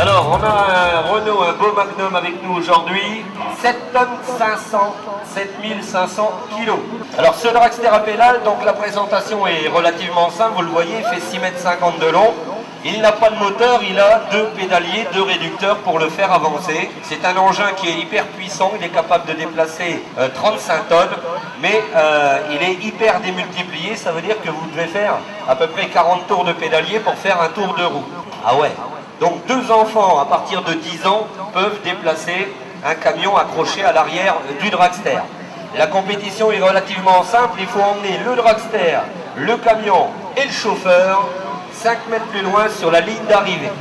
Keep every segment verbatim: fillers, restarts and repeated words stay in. Alors, on a un Renault, un beau Magnum avec nous aujourd'hui, sept tonnes cinq cents, sept mille cinq cents kilos. Alors, ce Dragster à pédales, donc la présentation est relativement simple, vous le voyez, il fait six mètres cinquante de long. Il n'a pas de moteur, il a deux pédaliers, deux réducteurs pour le faire avancer. C'est un engin qui est hyper puissant, il est capable de déplacer euh, trente-cinq tonnes, mais euh, il est hyper démultiplié, ça veut dire que vous devez faire à peu près quarante tours de pédalier pour faire un tour de roue. Ah ouais. Donc deux enfants à partir de dix ans peuvent déplacer un camion accroché à l'arrière du dragster. La compétition est relativement simple, il faut emmener le dragster, le camion et le chauffeur cinq mètres plus loin sur la ligne d'arrivée.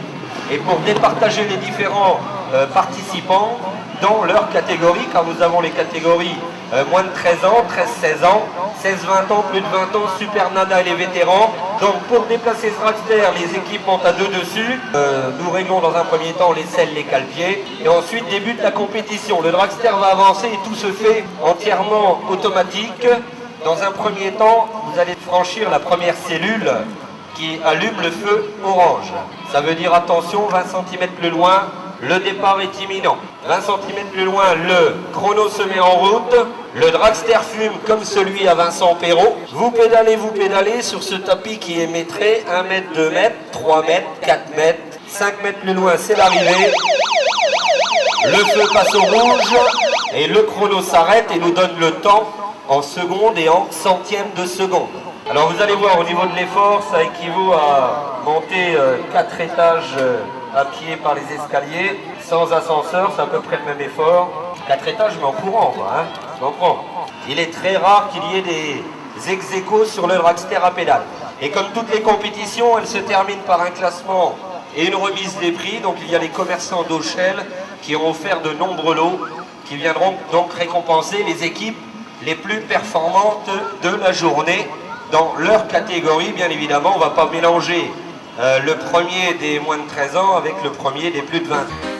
Et pour départager les différents euh, participants dans leur catégorie, car nous avons les catégories euh, moins de treize ans, treize seize ans, seize vingt ans, plus de vingt ans, Supernada et les vétérans. Donc pour déplacer ce dragster, les équipes montent à deux dessus. Euh, nous réglons dans un premier temps les selles, les calepieds. Et ensuite débute la compétition. Le dragster va avancer et tout se fait entièrement automatique. Dans un premier temps, vous allez franchir la première cellule qui allume le feu orange. Ça veut dire attention, vingt centimètres plus loin, le départ est imminent. vingt centimètres plus loin, le chrono se met en route. Le dragster fume comme celui à Vincent Perrault. Vous pédalez, vous pédalez sur ce tapis qui est métré. un mètre, deux mètres, trois mètres, quatre mètres, cinq mètres plus loin, c'est l'arrivée. Le feu passe au rouge et le chrono s'arrête et nous donne le temps en secondes et en centièmes de seconde. Alors vous allez voir au niveau de l'effort, ça équivaut à monter quatre étages à pied par les escaliers, sans ascenseur, c'est à peu près le même effort. quatre étages mais en courant, quoi, hein, je comprends. Il est très rare qu'il y ait des ex-aequo sur le dragster à pédales. Et comme toutes les compétitions, elles se terminent par un classement et une remise des prix. Donc il y a les commerçants d'Auchel qui ont offert de nombreux lots, qui viendront donc récompenser les équipes les plus performantes de la journée. Dans leur catégorie, bien évidemment, on ne va pas mélanger euh, le premier des moins de treize ans avec le premier des plus de vingt ans.